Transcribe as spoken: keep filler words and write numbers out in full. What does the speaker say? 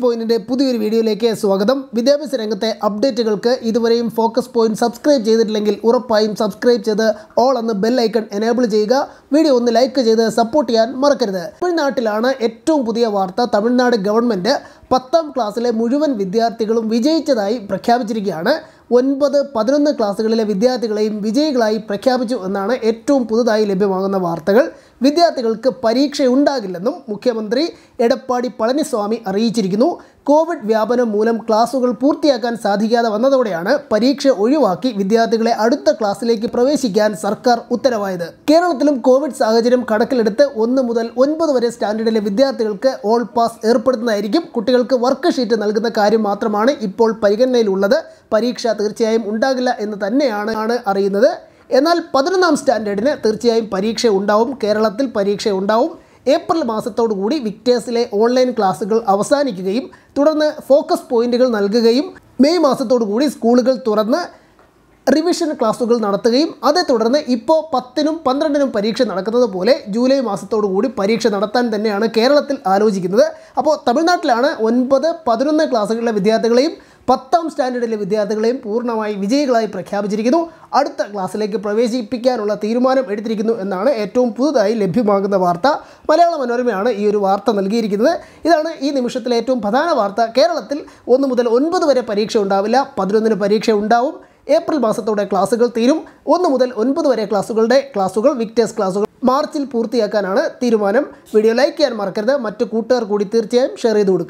Point in a Pudu video like Swagadam, with the Serangate update either focus point, subscribe Jed Langil, Urapime, subscribe Jether, all on the bell icon enable Jega, video on the like Jether, support Yan, Marker. Pinatilana, Etum Pudia Varta, Tamil Nadu government, Patham Classle, Muduvan Vidya Tigalum, Vijay Chadai, Prakabjana. One by the Padrona classical Vidya Tiglai, Vijay Glai, Prakabichu Anana, Etum Pudai Lebamana Vartagal, Vidya Tiglka Pariksha Undagilanum, Mukemandri, Edapati Palaniswami, Arichirigino, Covid Vyabana Mulam, Classical Purtiakan Sadhia, another Vadiana, Pariksha Uyuaki, Vidya Tiglai, Adutta Classilaki, Pravesigan, Sarkar, Uttaravaida. Keralum Covid Sagajiram Kadakaleta, one the Mudal, one by the standard Vidya Tilka, all pass airport Narigip, Kutilka, worker sheet and Algana Kari Matramana, Ipol Parigan Lulada, Pariksha. Undagla in the Taneana Arena, Enal Padranam standard in a Turchia Pariksha Undaum, Keralatil Pariksha Undaum, April Masatod Woody, Victors lay online classical Avasani game, Turana focus pointical Nalga game, May Masatod Woody, schoolical Turana, revision classical Narata game, other Turana, Ipo, Patinum, Pandranum Pariksha Nakata Pole, Julie Masatod Woody, Pariksha Naratan, then Keralatil Arojigina, about Tamil Natlana, one brother Padruna classical with the other game. Patham standard Vidyathagalayum, Purnamai, Vijayagalai, Prakhyapicchirikkunnu, Adutha classilekku praveshipikkaനുള്ള തീരുമാനം എടുത്തിരിക്കുന്നു എന്നാണ് ഏറ്റവും പുതുതായി ലഭ്യമാകുന്ന വാർത്ത. മലയാള മനോരമയാണ് ഈ ഒരു വാർത്ത നൽകിയിരിക്കുന്നത്. ഇതാണ് ഈ നിമിഷത്തിലെ ഏറ്റവും പ്രധാന വാർത്ത. കേരളത്തിൽ ഒന്ന് മുതൽ ഒൻപത് വരെ പരീക്ഷ ഉണ്ടാവില്ല, പതിനൊന്നിന് പരീക്ഷ ഉണ്ടാവും. ഏപ്രിൽ മാസത്തോടെ ക്ലാസുകൾ തീരും. ഒന്ന് മുതൽ ഒൻപത് വരെ ക്ലാസുകളുടെ ക്ലാസുകൾ വിക്ടേഴ്സ് ക്ലാസുകൾ മാർച്ചിൽ പൂർത്തിയാക്കാനാണ് തീരുമാനം. വീഡിയോ ലൈക്ക് ചെയ്യാൻ മറക്കരുത്. മറ്റു കൂട്ടുകാർ കൂടി തീർച്ചയായും ഷെയർ ചെയ്തു കൊടുക്കുക.